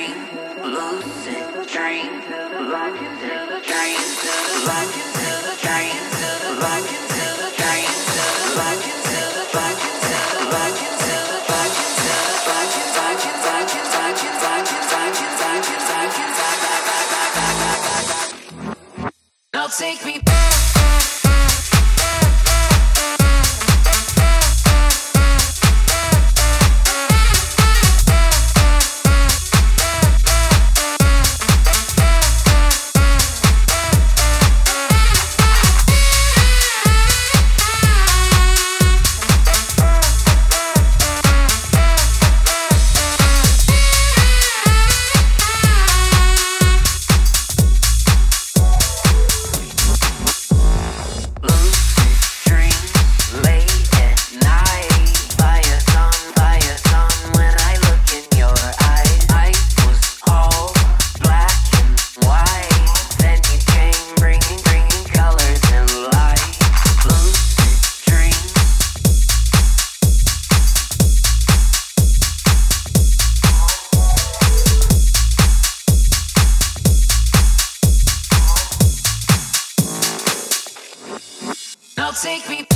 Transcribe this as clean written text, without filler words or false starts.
dream, lucid dream, lucid dream, lucid dream, lucid dream, now take me back. Take me